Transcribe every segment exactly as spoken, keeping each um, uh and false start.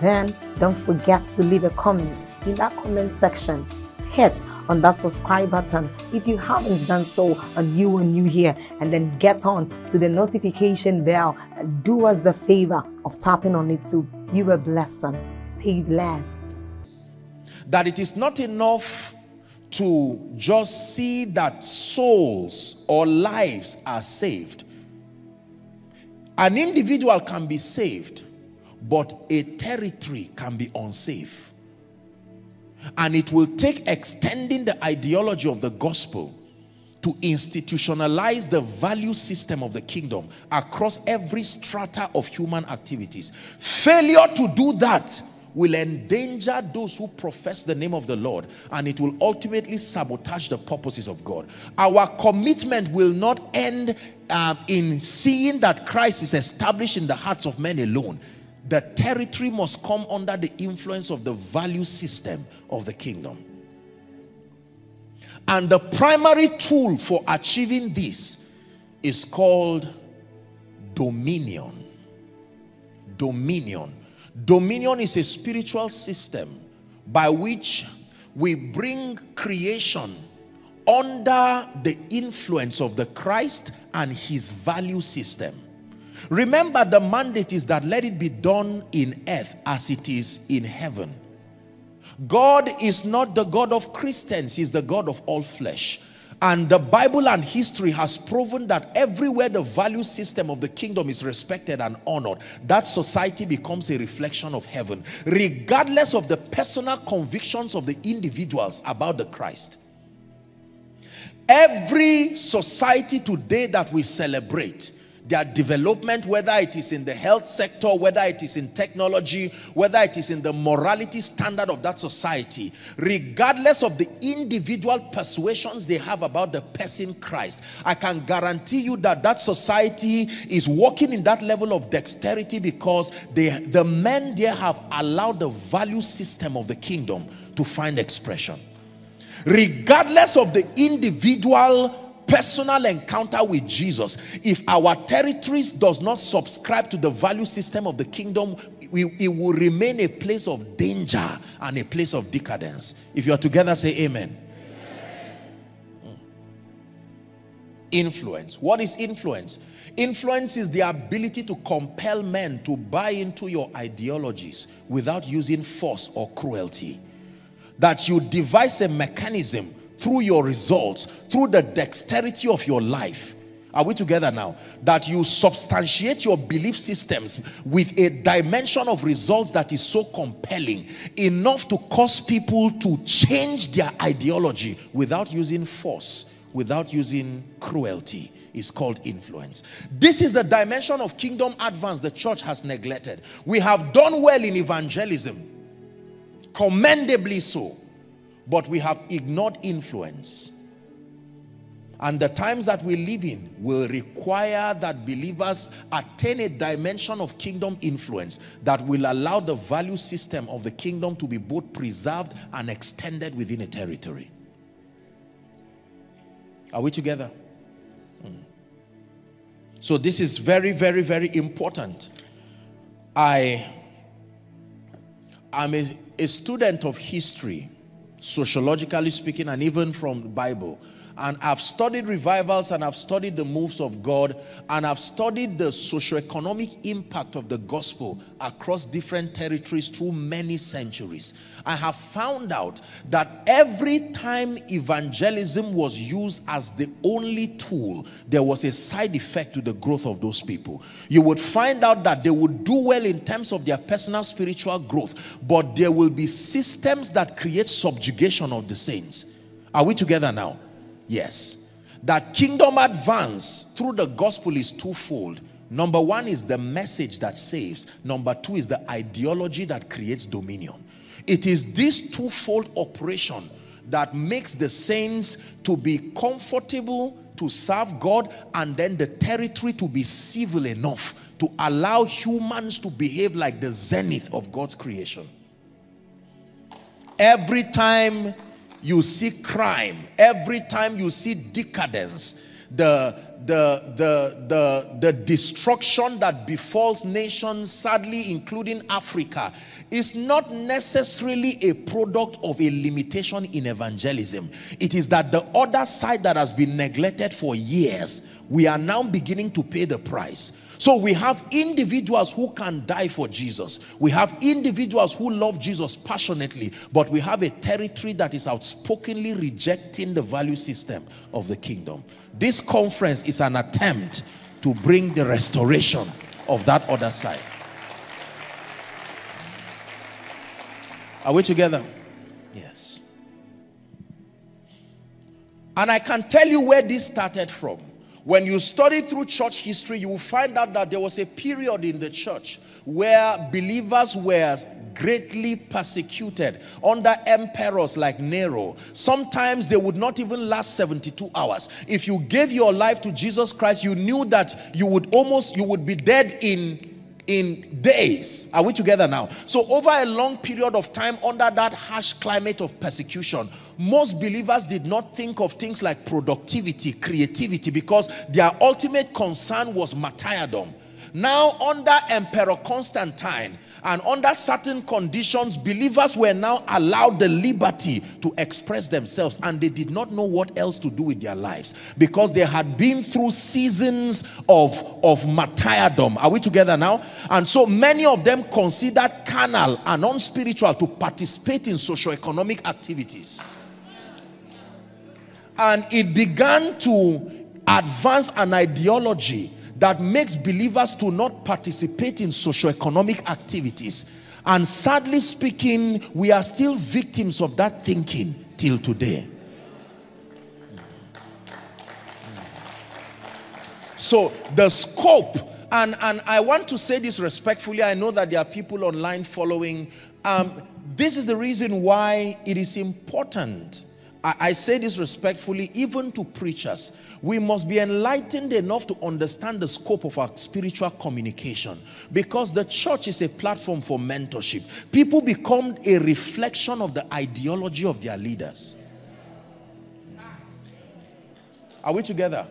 Then don't forget to leave a comment in that comment section. Hit on that subscribe button if you haven't done so and you are new here, and then get on to the notification bell and do us the favor of tapping on it too. You were blessed. Stay blessed. That it is not enough to just see that souls or lives are saved. An individual can be saved, but a territory can be unsafe. And it will take extending the ideology of the gospel to institutionalize the value system of the kingdom across every strata of human activities. Failure to do that will endanger those who profess the name of the Lord, and it will ultimately sabotage the purposes of God. Our commitment will not end um, in seeing that Christ is established in the hearts of men alone. The territory must come under the influence of the value system of the kingdom. And the primary tool for achieving this is called dominion. Dominion. Dominion is a spiritual system by which we bring creation under the influence of the Christ and his value system. Remember, the mandate is that let it be done in earth as it is in heaven. God is not the God of Christians, he's the God of all flesh. And the Bible and history has proven that everywhere the value system of the kingdom is respected and honored, that society becomes a reflection of heaven, regardless of the personal convictions of the individuals about the Christ. Every society today that we celebrate, their development, whether it is in the health sector, whether it is in technology, whether it is in the morality standard of that society, regardless of the individual persuasions they have about the person Christ, I can guarantee you that that society is working in that level of dexterity because they, the men there have allowed the value system of the kingdom to find expression. Regardless of the individual personal encounter with Jesus, if our territories does not subscribe to the value system of the kingdom, we, it will remain a place of danger and a place of decadence. If you are together, say amen. Amen. Influence. What is influence? Influence is the ability to compel men to buy into your ideologies without using force or cruelty. That you devise a mechanism through your results, through the dexterity of your life. Are we together now? That you substantiate your belief systems with a dimension of results that is so compelling, enough to cause people to change their ideology without using force, without using cruelty. Is called influence. This is the dimension of kingdom advance the church has neglected. We have done well in evangelism, commendably so. But we have ignored influence. And the times that we live in will require that believers attain a dimension of kingdom influence that will allow the value system of the kingdom to be both preserved and extended within a territory. Are we together? Mm. So this is very, very, very important. I am a, a student of history, sociologically speaking, and even from the Bible. And I've studied revivals, and I've studied the moves of God, and I've studied the socioeconomic impact of the gospel across different territories through many centuries. I have found out that every time evangelism was used as the only tool, there was a side effect to the growth of those people. You would find out that they would do well in terms of their personal spiritual growth, but there will be systems that create subjugation of the saints. Are we together now? Yes. That kingdom advance through the gospel is twofold. Number one is the message that saves. Number two is the ideology that creates dominion. It is this twofold operation that makes the saints to be comfortable to serve God, and then the territory to be civil enough to allow humans to behave like the zenith of God's creation. Every time you see crime, every time you see decadence, the, the, the, the, the destruction that befalls nations, sadly including Africa, is not necessarily a product of a limitation in evangelism. It is that the other side that has been neglected for years, we are now beginning to pay the price. So we have individuals who can die for Jesus. We have individuals who love Jesus passionately, but we have a territory that is outspokenly rejecting the value system of the kingdom. This conference is an attempt to bring the restoration of that other side. Are we together? Yes. And I can tell you where this started from. When you study through church history, you will find out that there was a period in the church where believers were greatly persecuted under emperors like Nero. Sometimes they would not even last seventy-two hours. If you gave your life to Jesus Christ, you knew that you would almost, you would be dead in in days. Are we together now? So over a long period of time, under that harsh climate of persecution, most believers did not think of things like productivity, creativity, because their ultimate concern was martyrdom. Now, under Emperor Constantine and under certain conditions, believers were now allowed the liberty to express themselves, and they did not know what else to do with their lives because they had been through seasons of, of martyrdom. Are we together now? And so many of them considered carnal and unspiritual to participate in socioeconomic activities. And it began to advance an ideology that makes believers to not participate in socioeconomic activities. And sadly speaking, we are still victims of that thinking till today. So the scope, and, and I want to say this respectfully, I know that there are people online following. Um, this is the reason why it is important, I say this respectfully, even to preachers, we must be enlightened enough to understand the scope of our spiritual communication, because the church is a platform for mentorship. People become a reflection of the ideology of their leaders. Are we together?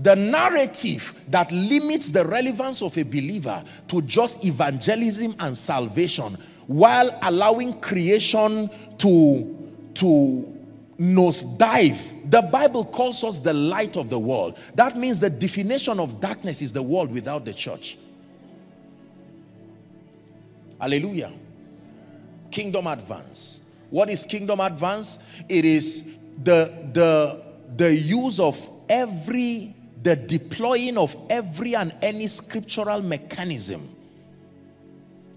The narrative that limits the relevance of a believer to just evangelism and salvation, while allowing creation to, to nosedive. The Bible calls us the light of the world. That means the definition of darkness is the world without the church. Hallelujah. Kingdom advance. What is kingdom advance? It is the the the use of every, the deploying of every and any scriptural mechanism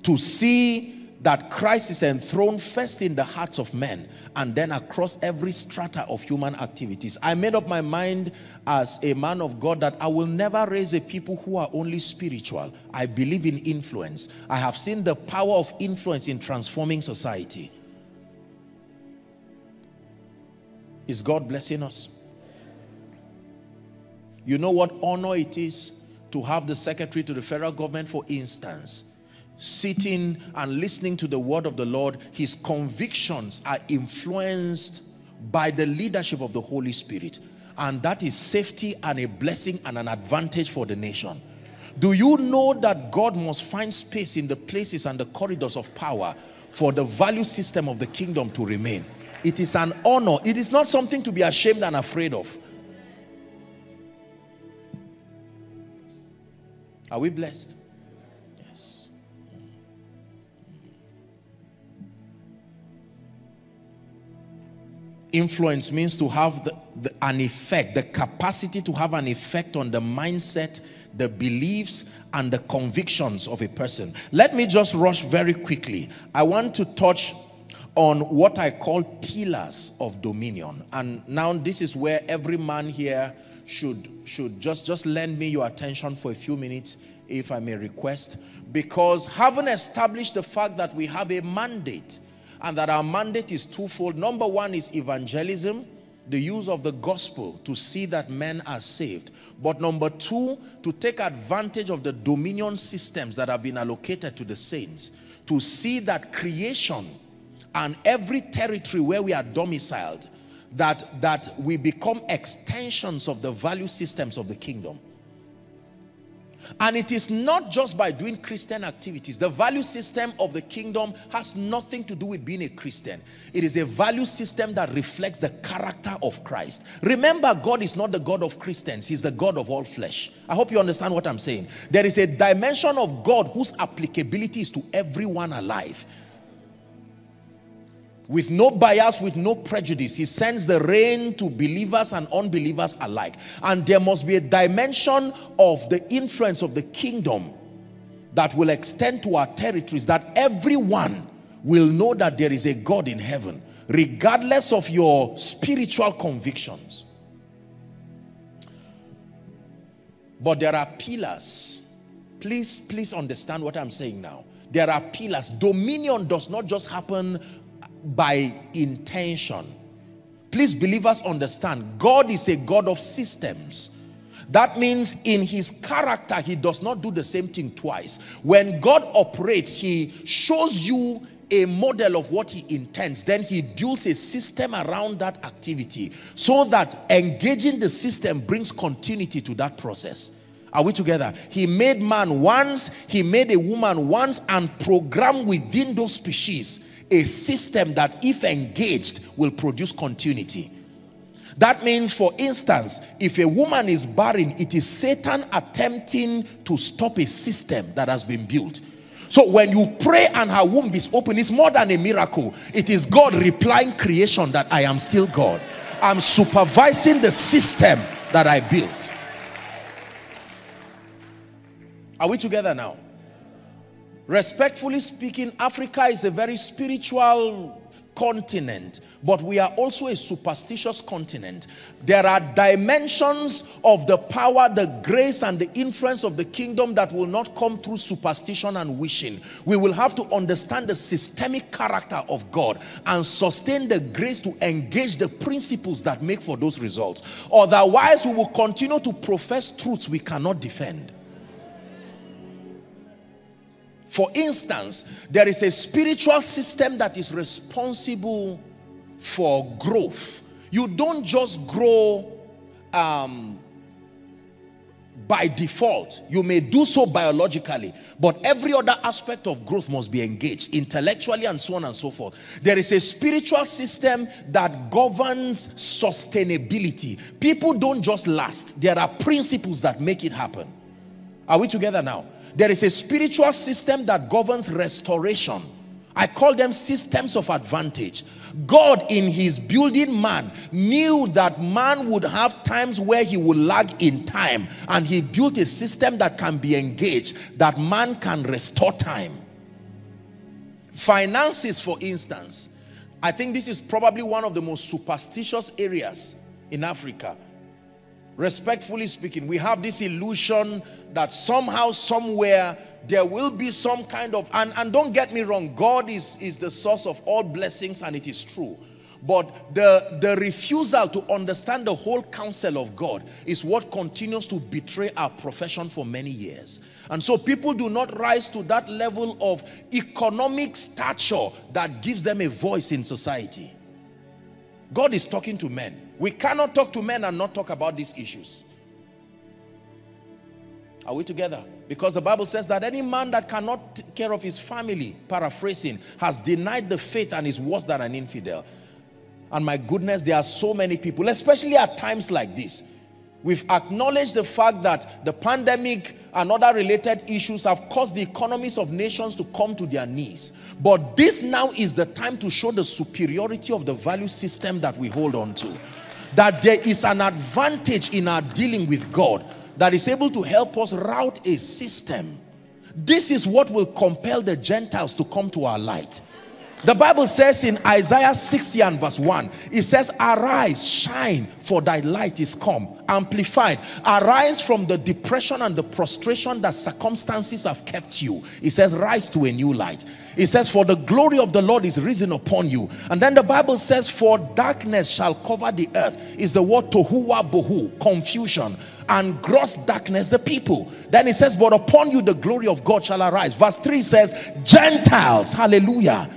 to see that Christ is enthroned first in the hearts of men and then across every strata of human activities. I made up my mind as a man of God that I will never raise a people who are only spiritual. I believe in influence. I have seen the power of influence in transforming society. Is God blessing us? You know what honor it is to have the secretary to the federal government, for instance, sitting and listening to the word of the Lord. His convictions are influenced by the leadership of the Holy Spirit. and that is safety and a blessing and an advantage for the nation. Do you know that God must find space in the places and the corridors of power for the value system of the kingdom to remain? It is an honor. It is not something to be ashamed and afraid of. Are we blessed? Yes. Influence means to have the, the, an effect, the capacity to have an effect on the mindset, the beliefs, and the convictions of a person. Let me just rush very quickly. I want to touch on what I call pillars of dominion. And now this is where every man here should should just just lend me your attention for a few minutes, if I may request, because having established the fact that we have a mandate and that our mandate is twofold. Number one is evangelism, the use of the gospel to see that men are saved. But number two, to take advantage of the dominion systems that have been allocated to the saints, to see that creation and every territory where we are domiciled, that that we become extensions of the value systems of the kingdom. And it is not just by doing Christian activities. The value system of the kingdom has nothing to do with being a Christian. It is a value system that reflects the character of Christ. Remember, God is not the God of Christians. He's the God of all flesh. I hope you understand what I'm saying. There is a dimension of God whose applicability is to everyone alive. With no bias, with no prejudice, he sends the rain to believers and unbelievers alike. And there must be a dimension of the influence of the kingdom that will extend to our territories, that everyone will know that there is a God in heaven, regardless of your spiritual convictions. But there are pillars. Please, please understand what I'm saying now. There are pillars. Dominion does not just happen by intention. Please, believers, understand, God is a God of systems. That means in his character, he does not do the same thing twice. When God operates, he shows you a model of what he intends. Then he builds a system around that activity so that engaging the system brings continuity to that process. Are we together? He made man once, he made a woman once, and programmed within those species a system that, if engaged, will produce continuity. That means, for instance, if a woman is barren, it is Satan attempting to stop a system that has been built. So when you pray and her womb is open, it's more than a miracle. It is God replying creation that I am still God. I'm supervising the system that I built. Are we together now? Respectfully speaking, Africa is a very spiritual continent, but we are also a superstitious continent. There are dimensions of the power, the grace, and the influence of the kingdom that will not come through superstition and wishing. We will have to understand the systemic character of God and sustain the grace to engage the principles that make for those results. Otherwise, we will continue to profess truths we cannot defend. For instance, there is a spiritual system that is responsible for growth. You don't just grow um, by default. You may do so biologically, but every other aspect of growth must be engaged, intellectually and so on and so forth. There is a spiritual system that governs sustainability. People don't just last. There are principles that make it happen. Are we together now? There is a spiritual system that governs restoration. I call them systems of advantage. God, in his building man, knew that man would have times where he would lag in time, and he built a system that can be engaged, that man can restore time. Finances, for instance. I think this is probably one of the most superstitious areas in Africa. Respectfully speaking, we have this illusion that somehow, somewhere, there will be some kind of, and, and don't get me wrong, God is, is the source of all blessings, and it is true. But the, the refusal to understand the whole counsel of God is what continues to betray our profession for many years. And so people do not rise to that level of economic stature that gives them a voice in society. God is talking to men. We cannot talk to men and not talk about these issues. Are we together? Because the Bible says that any man that cannot take care of his family, paraphrasing, has denied the faith and is worse than an infidel. And my goodness, there are so many people, especially at times like this. We've acknowledged the fact that the pandemic and other related issues have caused the economies of nations to come to their knees. But this now is the time to show the superiority of the value system that we hold on to. That there is an advantage in our dealing with God that is able to help us route a system. This is what will compel the Gentiles to come to our light. The Bible says in Isaiah sixty and verse one, it says, arise, shine, for thy light is come. Amplified, arise from the depression and the prostration that circumstances have kept you. It says, rise to a new light. It says, for the glory of the Lord is risen upon you. And then the Bible says, for darkness shall cover the earth, is the word tohuwa bohu, confusion, and gross darkness the people. Then it says, but upon you the glory of God shall arise. Verse three says, Gentiles, hallelujah,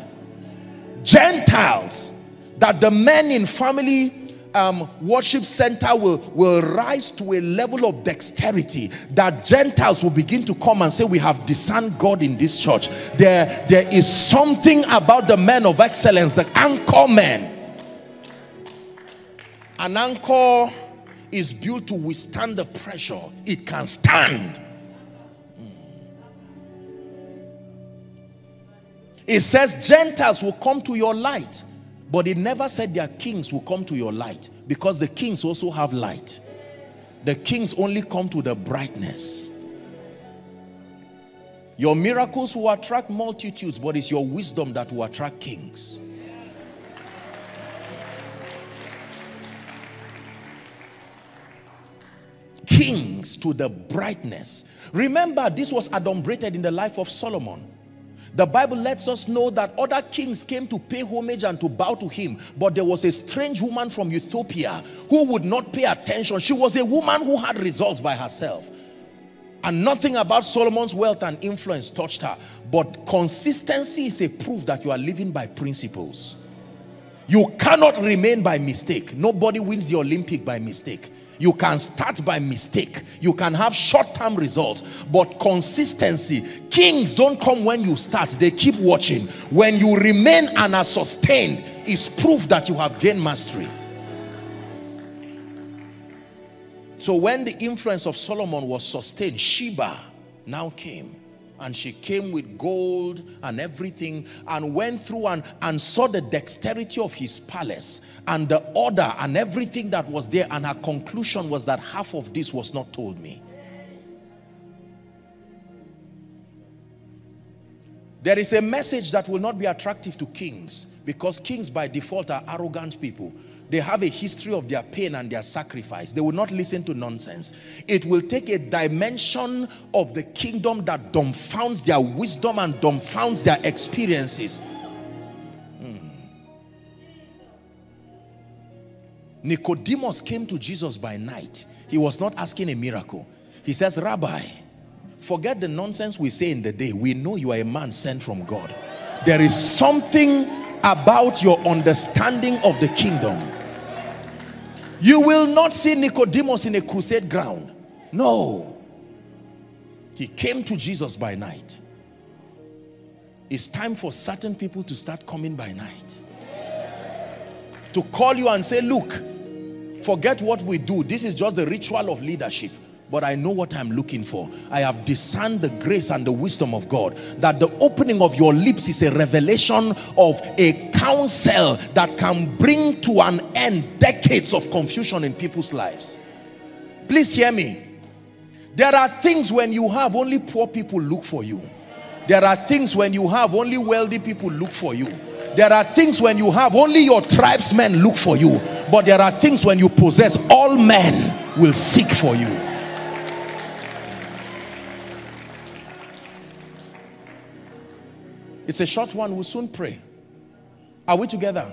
Gentiles, that the men in family um, worship center will, will rise to a level of dexterity, that Gentiles will begin to come and say, we have discerned God in this church. There, there is something about the men of excellence, the anchor men. An anchor is built to withstand the pressure. It can stand. It says Gentiles will come to your light, but it never said their kings will come to your light, because the kings also have light. The kings only come to the brightness. Your miracles will attract multitudes, but it's your wisdom that will attract kings. Kings to the brightness. Remember, this was adumbrated in the life of Solomon. The Bible lets us know that other kings came to pay homage and to bow to him, but there was a strange woman from Ethiopia who would not pay attention. She was a woman who had results by herself, and nothing about Solomon's wealth and influence touched her. But consistency is a proof that you are living by principles. You cannot remain by mistake. Nobody wins the Olympic by mistake. You can start by mistake. You can have short-term results, but consistency. Kings don't come when you start. They keep watching. When you remain and are sustained, is proof that you have gained mastery. So when the influence of Solomon was sustained, Sheba now came. And she came with gold and everything, and went through and, and saw the dexterity of his palace and the order and everything that was there. And her conclusion was that half of this was not told me. There is a message that will not be attractive to kings, because kings by default are arrogant people. They have a history of their pain and their sacrifice. They will not listen to nonsense. It will take a dimension of the kingdom that dumbfounds their wisdom and dumbfounds their experiences. Mm. Nicodemus came to Jesus by night. He was not asking a miracle. He says, Rabbi, forget the nonsense we say in the day. We know you are a man sent from God. There is something about your understanding of the kingdom. You will not see Nicodemus in a crusade ground. No. He came to Jesus by night. It's time for certain people to start coming by night. To call you and say, look, forget what we do. This is just the ritual of leadership. But I know what I'm looking for. I have discerned the grace and the wisdom of God, that the opening of your lips is a revelation of a counsel that can bring to an end decades of confusion in people's lives. Please hear me. There are things when you have, only poor people look for you. There are things when you have, only wealthy people look for you. There are things when you have, only your tribesmen look for you. But there are things when you possess, all men will seek for you. It's a short one. We'll soon pray. Are we together?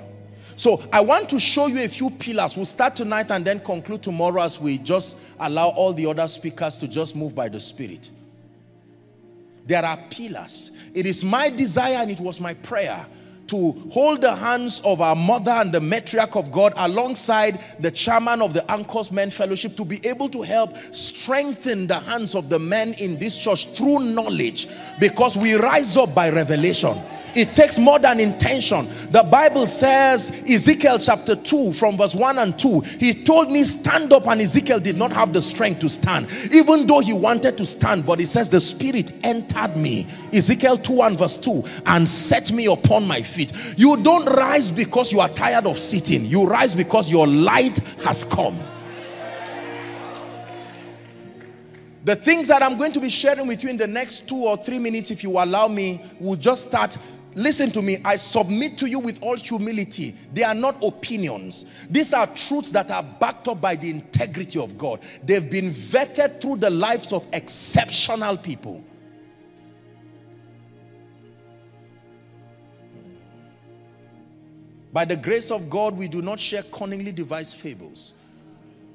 So I want to show you a few pillars. We'll start tonight and then conclude tomorrow, as we just allow all the other speakers to just move by the Spirit. There are pillars. It is my desire, and it was my prayer, to hold the hands of our mother and the matriarch of God alongside the chairman of the Anchors Men Fellowship to be able to help strengthen the hands of the men in this church through knowledge, because we rise up by revelation. It takes more than intention. The Bible says, Ezekiel chapter two from verse one and two, he told me stand up, and Ezekiel did not have the strength to stand, even though he wanted to stand. But he says the Spirit entered me, Ezekiel two and verse two, and set me upon my feet. You don't rise because you are tired of sitting. You rise because your light has come. The things that I'm going to be sharing with you in the next two or three minutes, if you allow me, will just start. Listen to me. I submit to you with all humility. They are not opinions. These are truths that are backed up by the integrity of God. They've been vetted through the lives of exceptional people. By the grace of God, we do not share cunningly devised fables.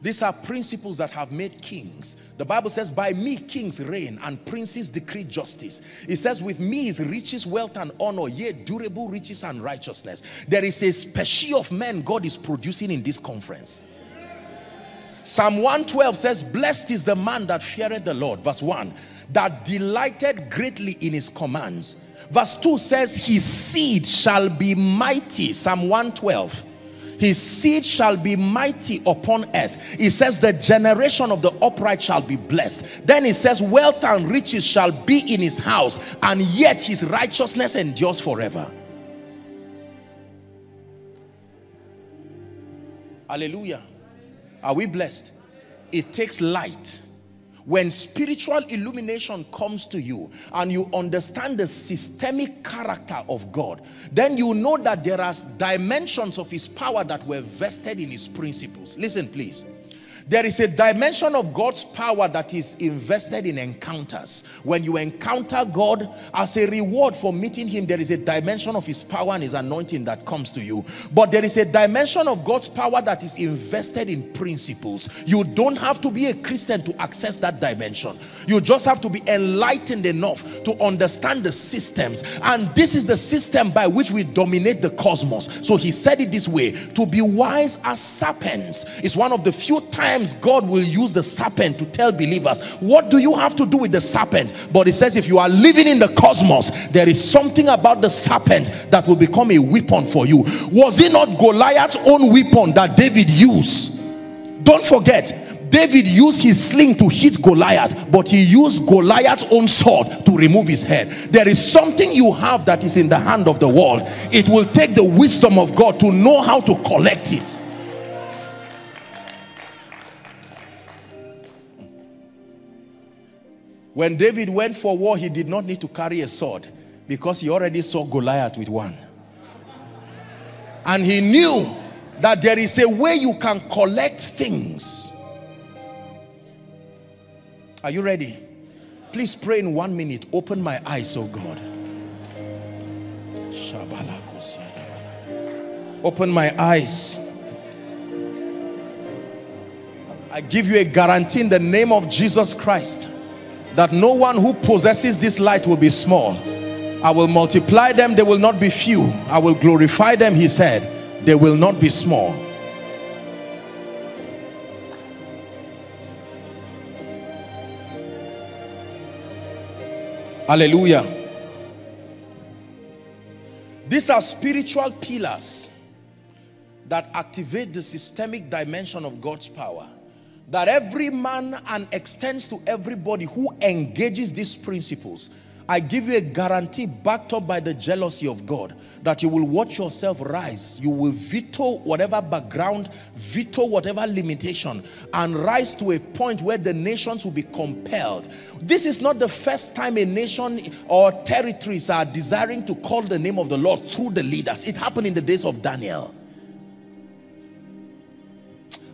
These are principles that have made kings. The Bible says, by me kings reign and princes decree justice. It says, with me is riches, wealth and honor, yea, durable riches and righteousness. There is a species of men God is producing in this conference. Psalm one twelve says, blessed is the man that feareth the Lord, verse one, that delighted greatly in his commands. Verse two says, his seed shall be mighty, Psalm one twelve. His seed shall be mighty upon earth. It says the generation of the upright shall be blessed. Then it says wealth and riches shall be in his house, and yet his righteousness endures forever. Hallelujah. Are we blessed? It takes light. When spiritual illumination comes to you and you understand the systemic character of God, then you know that there are dimensions of his power that were vested in his principles. Listen, please. There is a dimension of God's power that is invested in encounters. When you encounter God, as a reward for meeting him, there is a dimension of his power and his anointing that comes to you. But there is a dimension of God's power that is invested in principles. You don't have to be a Christian to access that dimension. You just have to be enlightened enough to understand the systems. And this is the system by which we dominate the cosmos. So he said it this way, to be wise as serpents. It's one of the few times God will use the serpent to tell believers, what do you have to do with the serpent? But it says if you are living in the cosmos, there is something about the serpent that will become a weapon for you. Was it not Goliath's own weapon that David used? Don't forget, David used his sling to hit Goliath, but he used Goliath's own sword to remove his head. There is something you have that is in the hand of the world. It will take the wisdom of God to know how to collect it. When David went for war, he did not need to carry a sword because he already saw Goliath with one. And he knew that there is a way you can collect things. Are you ready? Please pray in one minute. Open my eyes, oh God. Open my eyes. I give you a guarantee in the name of Jesus Christ that no one who possesses this light will be small. I will multiply them, they will not be few. I will glorify them, he said, they will not be small. Hallelujah. These are spiritual pillars that activate the systemic dimension of God's power, that every man and extends to everybody who engages these principles. I give you a guarantee backed up by the jealousy of God that you will watch yourself rise. You will veto whatever background, veto whatever limitation, and rise to a point where the nations will be compelled. This is not the first time a nation or territories are desiring to call the name of the Lord through the leaders. It happened in the days of Daniel.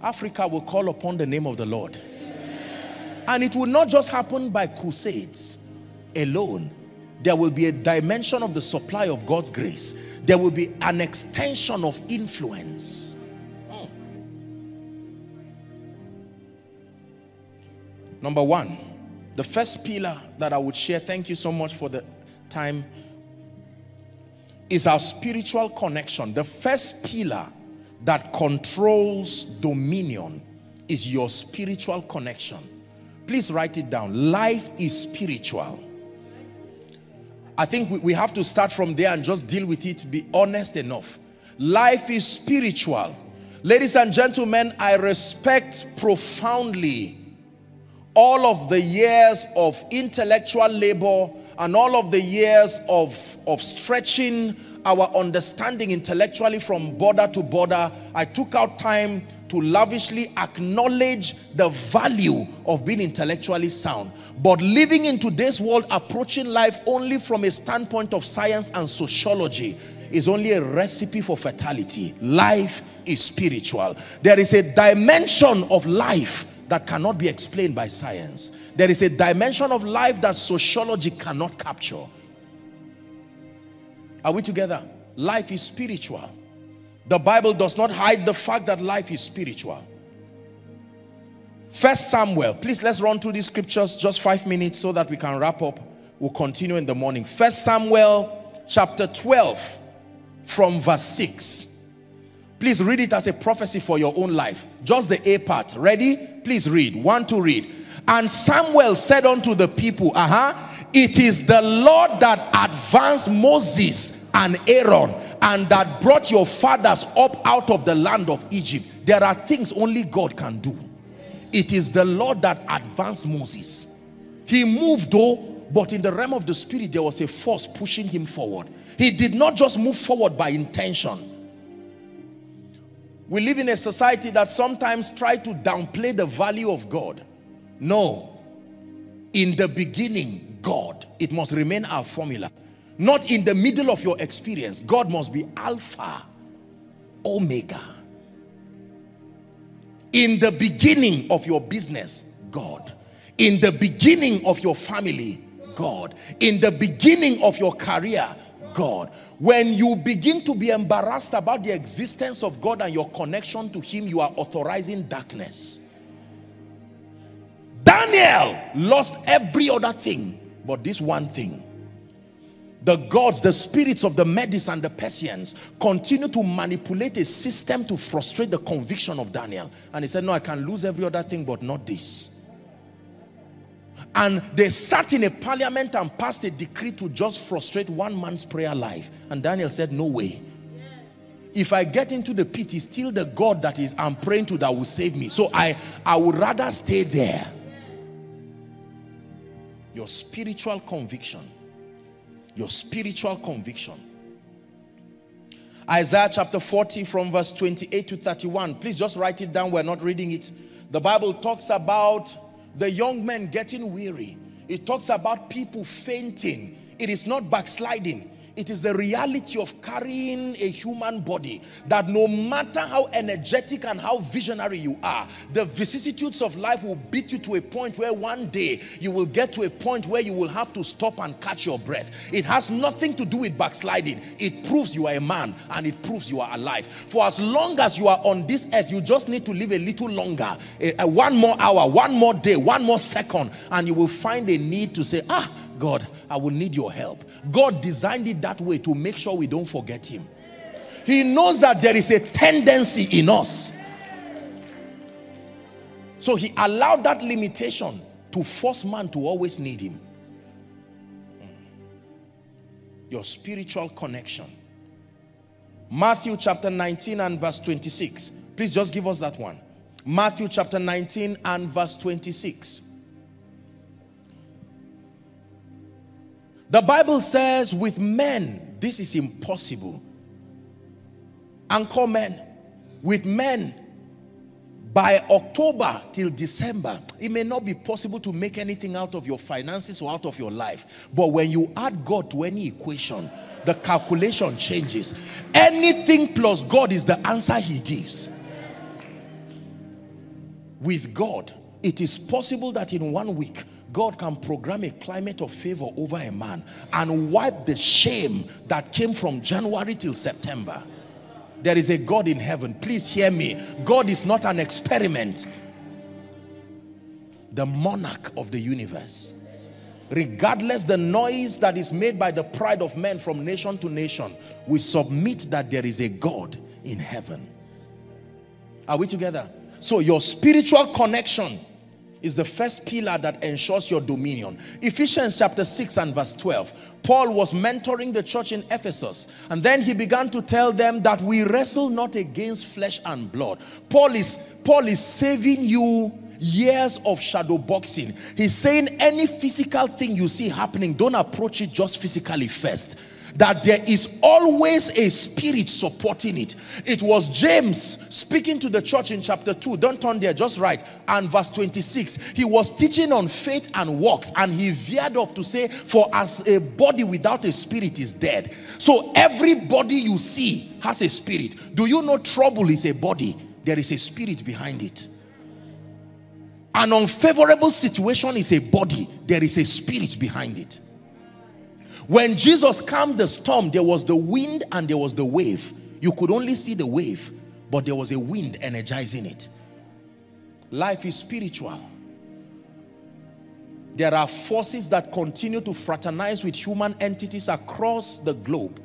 Africa will call upon the name of the Lord. Amen. And it will not just happen by crusades alone. There will be a dimension of the supply of God's grace. There will be an extension of influence. Mm. Number one, the first pillar that I would share, thank you so much for the time, is our spiritual connection. The first pillar that controls dominion is your spiritual connection. Please write it down. Life is spiritual. I think we, we have to start from there and just deal with it, be honest enough. Life is spiritual. Ladies and gentlemen, I respect profoundly all of the years of intellectual labor and all of the years of, of stretching our understanding intellectually from border to border. I took out time to lavishly acknowledge the value of being intellectually sound. But living in today's world, approaching life only from a standpoint of science and sociology is only a recipe for fatality. Life is spiritual. There is a dimension of life that cannot be explained by science. There is a dimension of life that sociology cannot capture. Are we together? Life is spiritual. The Bible does not hide the fact that life is spiritual. First Samuel, please let's run through these scriptures, just five minutes so that we can wrap up. We'll continue in the morning. First Samuel chapter twelve from verse six. Please read it as a prophecy for your own life. Just the A part. Ready? Please read. One to read. And Samuel said unto the people, uh-huh, it is the Lord that advanced Moses and Aaron and that brought your fathers up out of the land of Egypt. There are things only God can do. It is the Lord that advanced Moses. He moved though, but in the realm of the spirit, there was a force pushing him forward. He did not just move forward by intention. We live in a society that sometimes tries to downplay the value of God. No. In the beginning, God. It must remain our formula. Not in the middle of your experience. God must be Alpha, Omega. In the beginning of your business, God. In the beginning of your family, God. In the beginning of your career, God. When you begin to be embarrassed about the existence of God and your connection to him, you are authorizing darkness. Daniel lost every other thing but this one thing. The gods, the spirits of the Medes and the Persians continue to manipulate a system to frustrate the conviction of Daniel. And he said, no, I can lose every other thing but not this. And they sat in a parliament and passed a decree to just frustrate one man's prayer life. And Daniel said, no way. Yes. If I get into the pit, it's still the God that is I'm praying to that will save me. So I, I would rather stay there. Yes. Your spiritual conviction. Your spiritual conviction. Isaiah chapter forty from verse twenty-eight to thirty-one. Please just write it down. We're not reading it. The Bible talks about the young men getting weary. It talks about people fainting. It is not backsliding. It is the reality of carrying a human body, that no matter how energetic and how visionary you are, the vicissitudes of life will beat you to a point where one day you will get to a point where you will have to stop and catch your breath. It has nothing to do with backsliding. It proves you are a man and it proves you are alive. For as long as you are on this earth, you just need to live a little longer, a, a one more hour, one more day, one more second, and you will find a need to say, ah, God, I will need your help. God designed it that way to make sure we don't forget him. He knows that there is a tendency in us. So he allowed that limitation to force man to always need him. Your spiritual connection. Matthew chapter nineteen and verse twenty-six. Please just give us that one. Matthew chapter nineteen and verse twenty-six. The Bible says, with men, this is impossible. Anchor men, with men, by October till December, it may not be possible to make anything out of your finances or out of your life. But when you add God to any equation, the calculation changes. Anything plus God is the answer he gives. With God, it is possible that in one week, God can program a climate of favor over a man and wipe the shame that came from January till September. There is a God in heaven. Please hear me. God is not an experiment. The monarch of the universe. regardless the noise that is made by the pride of men from nation to nation, we submit that there is a God in heaven. Are we together? So your spiritual connection is the first pillar that ensures your dominion. Ephesians chapter six and verse twelve. Paul was mentoring the church in Ephesus, and then he began to tell them that we wrestle not against flesh and blood. Paul is, Paul is saving you years of shadow boxing. He's saying any physical thing you see happening, don't approach it just physically first. That there is always a spirit supporting it. It was James speaking to the church in chapter two. Don't turn there, just right. And verse twenty-six, he was teaching on faith and works, and he veered off to say, for as a body without a spirit is dead. So everybody you see has a spirit. Do you know trouble is a body? There is a spirit behind it. An unfavorable situation is a body. There is a spirit behind it. When Jesus calmed the storm, there was the wind and there was the wave. You could only see the wave, but there was a wind energizing it. Life is spiritual. There are forces that continue to fraternize with human entities across the globe,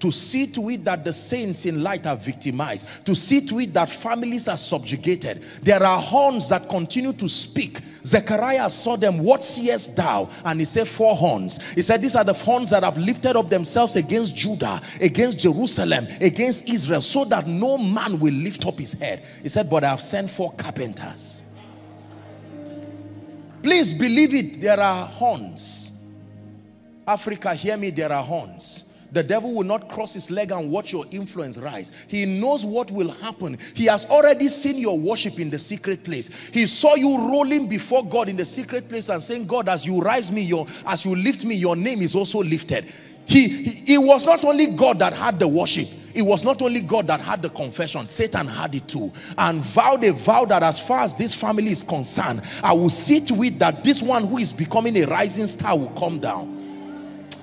to see to it that the saints in light are victimized, to see to it that families are subjugated. There are horns that continue to speak. Zechariah saw them. What seest thou? And he said, four horns. He said, these are the horns that have lifted up themselves against Judah, against Jerusalem, against Israel, so that no man will lift up his head. He said, but I have sent four carpenters. Please believe it, there are horns. Africa, hear me, there are horns. The devil will not cross his leg and watch your influence rise. He knows what will happen. He has already seen your worship in the secret place. He saw you rolling before God in the secret place and saying, God, as you rise me, your, as you lift me, your name is also lifted. He, he, it was not only God that had the worship. It was not only God that had the confession. Satan had it too. And vowed a vow that as far as this family is concerned, I will see to it that this one who is becoming a rising star will come down.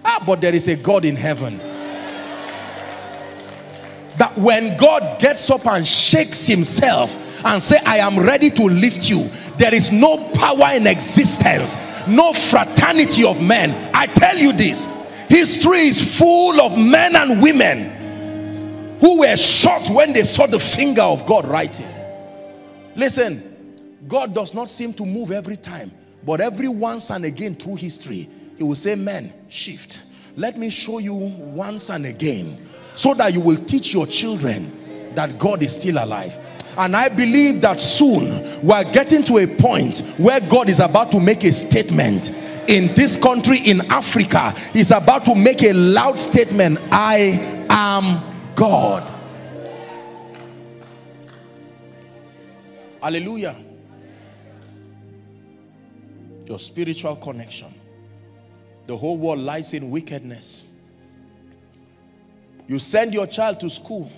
Ah, but there is a God in heaven. That when God gets up and shakes himself and says, I am ready to lift you, there is no power in existence, no fraternity of men. I tell you this, history is full of men and women who were shocked when they saw the finger of God writing. Listen, God does not seem to move every time, but every once and again through history, he will say, men, shift. Let me show you once and again, so that you will teach your children that God is still alive. And I believe that soon we are getting to a point where God is about to make a statement. In this country, in Africa, he's about to make a loud statement. I am God. Hallelujah. Your spiritual connection. The whole world lies in wickedness. You send your child to school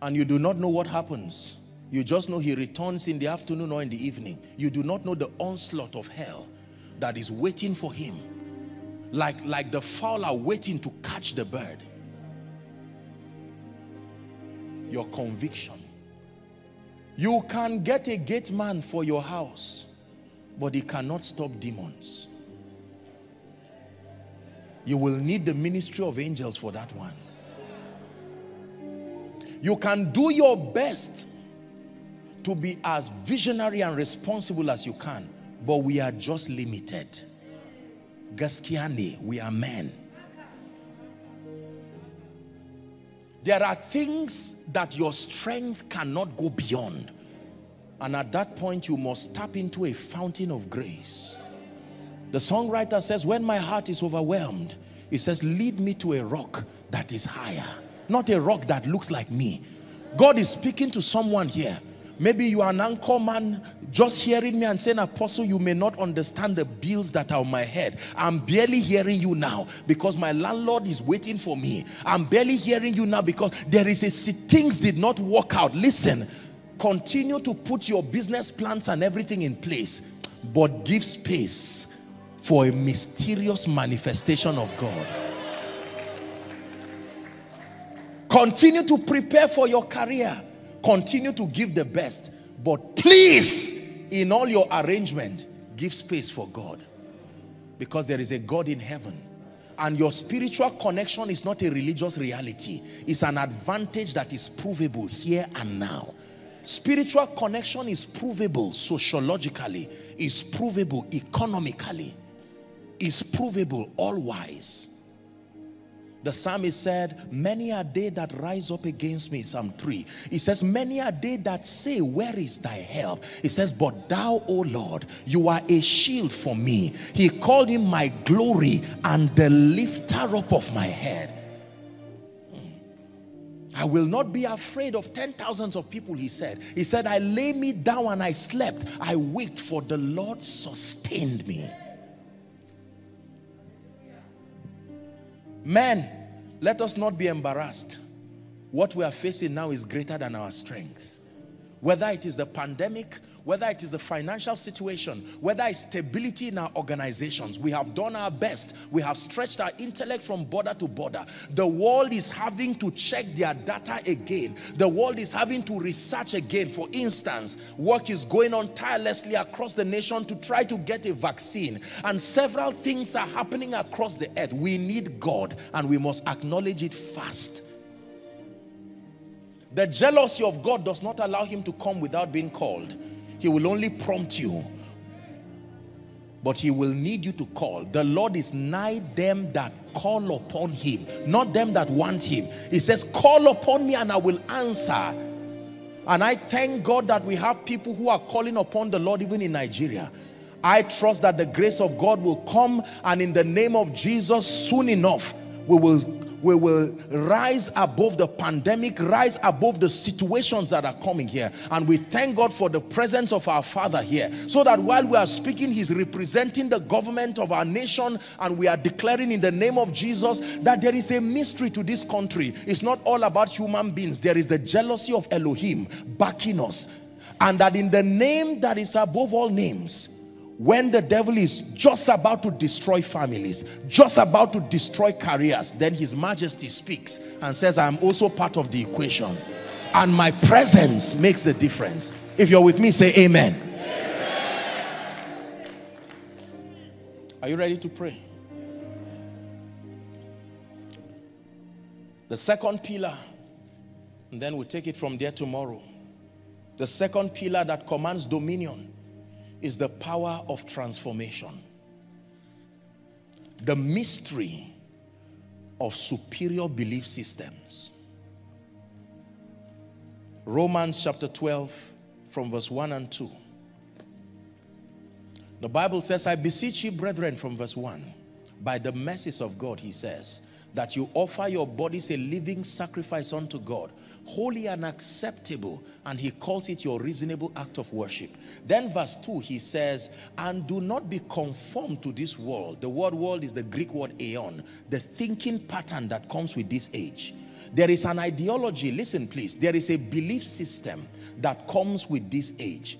and you do not know what happens. You just know he returns in the afternoon or in the evening. You do not know the onslaught of hell that is waiting for him. Like, like the fowler waiting to catch the bird. Your conviction. You can get a gate man for your house, but he cannot stop demons. You will need the ministry of angels for that one. You can do your best to be as visionary and responsible as you can, but we are just limited. Gaskiani, we are men. There are things that your strength cannot go beyond. And at that point, you must tap into a fountain of grace. The songwriter says, when my heart is overwhelmed, he says, lead me to a rock that is higher, not a rock that looks like me. God is speaking to someone here. Maybe you are an anchor man just hearing me and saying, Apostle, you may not understand the bills that are on my head. I'm barely hearing you now because my landlord is waiting for me. I'm barely hearing you now because there is a, things did not work out. Listen, continue to put your business plans and everything in place, but give space for a mysterious manifestation of God. Continue to prepare for your career. Continue to give the best. But please, in all your arrangement, give space for God. Because there is a God in heaven. And your spiritual connection is not a religious reality. It's an advantage that is provable here and now. Spiritual connection is provable sociologically, is provable economically, is provable all wise. The psalmist said, many are they that rise up against me, Psalm three. He says, many are they that say, where is thy help? He says, but thou, O Lord, you are a shield for me. He called him my glory and the lifter up of my head. I will not be afraid of ten thousands of people, he said. He said, I lay me down and I slept. I waked, for the Lord sustained me. Men, let us not be embarrassed. What we are facing now is greater than our strength. Whether it is the pandemic, whether it is the financial situation, whether it's stability in our organizations, we have done our best. We have stretched our intellect from border to border. The world is having to check their data again. The world is having to research again. For instance, work is going on tirelessly across the nation to try to get a vaccine. And several things are happening across the earth. We need God, and we must acknowledge it fast. The jealousy of God does not allow him to come without being called. He will only prompt you, but he will need you to call. The Lord is nigh them that call upon him, not them that want him. He says, call upon me and I will answer. And I thank God that we have people who are calling upon the Lord even in Nigeria. I trust that the grace of God will come, and in the name of Jesus, soon enough, we will We will rise above the pandemic, rise above the situations that are coming here. And we thank God for the presence of our Father here, so that while we are speaking, he's representing the government of our nation, and we are declaring in the name of Jesus that there is a mystery to this country. It's not all about human beings. There is the jealousy of Elohim backing us. And that in the name that is above all names, when the devil is just about to destroy families, just about to destroy careers, then his majesty speaks and says, I am also part of the equation. And my presence makes the difference. If you're with me, say amen. Amen. Are you ready to pray? The second pillar, and then we'll take it from there tomorrow. The second pillar that commands dominion is the power of transformation. The mystery of superior belief systems. Romans chapter twelve from verse one and two. The Bible says, I beseech you, brethren, from verse one, by the mercies of God, he says, that you offer your bodies a living sacrifice unto God, holy and acceptable, and he calls it your reasonable act of worship. Then verse two, he says, and do not be conformed to this world. The word world is the Greek word aeon, the thinking pattern that comes with this age. There is an ideology, listen please, there is a belief system that comes with this age.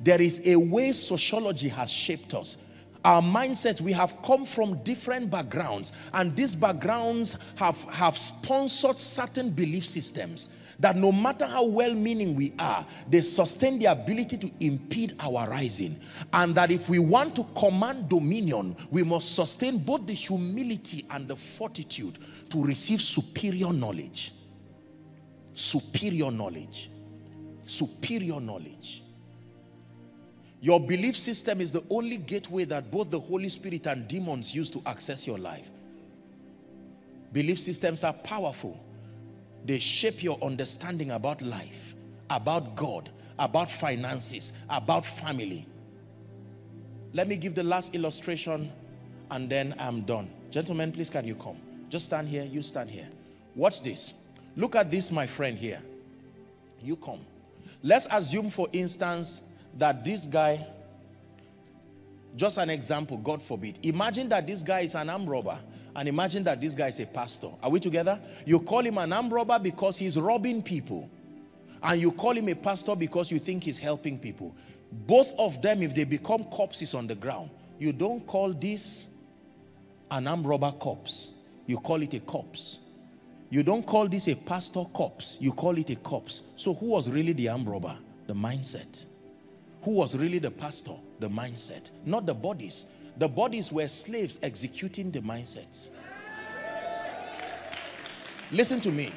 There is a way sociology has shaped us. Our mindsets, we have come from different backgrounds, and these backgrounds have, have sponsored certain belief systems that no matter how well-meaning we are, they sustain the ability to impede our rising. And that if we want to command dominion, we must sustain both the humility and the fortitude to receive superior knowledge. Superior knowledge. Superior knowledge. Your belief system is the only gateway that both the Holy Spirit and demons use to access your life. Belief systems are powerful. They shape your understanding about life, about God, about finances, about family. Let me give the last illustration and then I'm done. Gentlemen, please can you come? Just stand here, you stand here. Watch this. Look at this, my friend here. You come. Let's assume, for instance, that this guy, just an example, God forbid, imagine that this guy is an armed robber, and imagine that this guy is a pastor. Are we together? You call him an armed robber because he's robbing people, and you call him a pastor because you think he's helping people. Both of them, if they become corpses on the ground, you don't call this an armed robber corpse, you call it a corpse. You don't call this a pastor corpse, you call it a corpse. So who was really the armed robber? The mindset. Who was really the pastor? The mindset, not the bodies. the bodies were slaves executing the mindsets. Listen to me.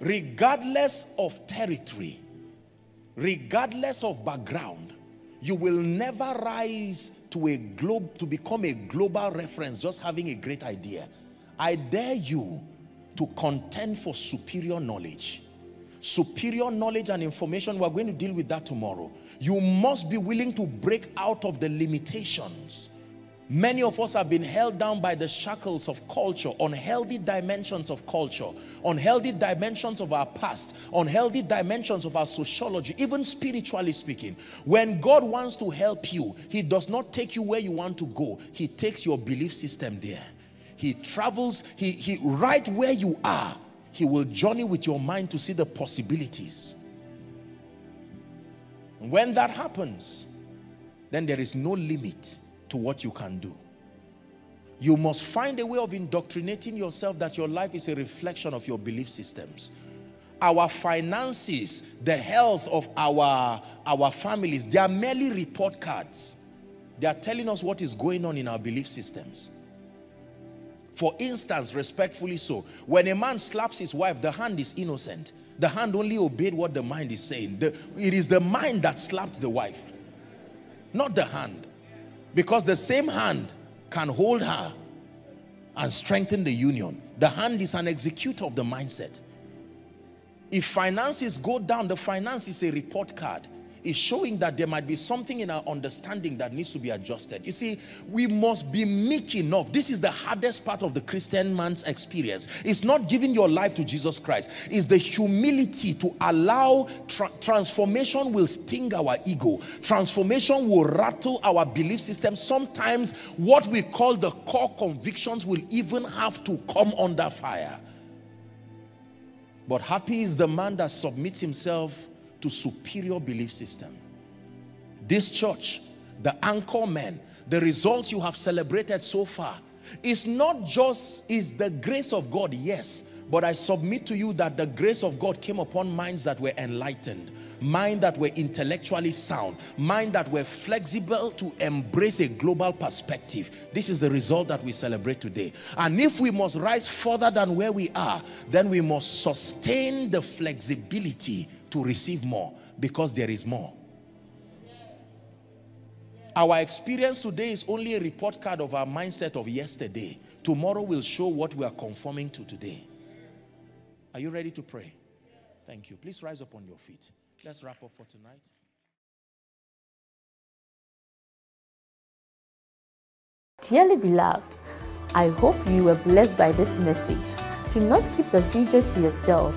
Regardless of territory, regardless of background, you will never rise to a globe to become a global reference just having a great idea. I dare you to contend for superior knowledge. Superior knowledge and information, we're going to deal with that tomorrow. You must be willing to break out of the limitations. Many of us have been held down by the shackles of culture, unhealthy dimensions of culture, unhealthy dimensions of our past, unhealthy dimensions of our sociology, even spiritually speaking. When God wants to help you, he does not take you where you want to go. He takes your belief system there. He travels, he, he, right where you are, he will journey with your mind to see the possibilities. And when that happens, then there is no limit to what you can do. You must find a way of indoctrinating yourself that your life is a reflection of your belief systems. Our finances, the health of our, our families, they are merely report cards. They are telling us what is going on in our belief systems. For instance, respectfully so, when a man slaps his wife, the hand is innocent. The hand only obeyed what the mind is saying. The, it is the mind that slapped the wife, not the hand. Because the same hand can hold her and strengthen the union. The hand is an executor of the mindset. If finances go down, the finance is a report card. It's showing that there might be something in our understanding that needs to be adjusted. You see, we must be meek enough. This is the hardest part of the Christian man's experience. It's not giving your life to Jesus Christ. It's the humility to allow tra transformation will sting our ego. Transformation will rattle our belief system. Sometimes what we call the core convictions will even have to come under fire. But happy is the man that submits himself to superior belief system. This church, the anchor men, the results you have celebrated so far, is not just is the grace of God, yes, but I submit to you that the grace of God came upon minds that were enlightened, minds that were intellectually sound, minds that were flexible to embrace a global perspective. This is the result that we celebrate today. And if we must rise further than where we are, then we must sustain the flexibility to receive more, because there is more. Yes. Yes. Our experience today is only a report card of our mindset of yesterday. Tomorrow will show what we are conforming to today. Are you ready to pray? Yes. Thank you. Please rise up on your feet. Let's wrap up for tonight. Dearly beloved, I hope you were blessed by this message. Do not keep the video to yourself.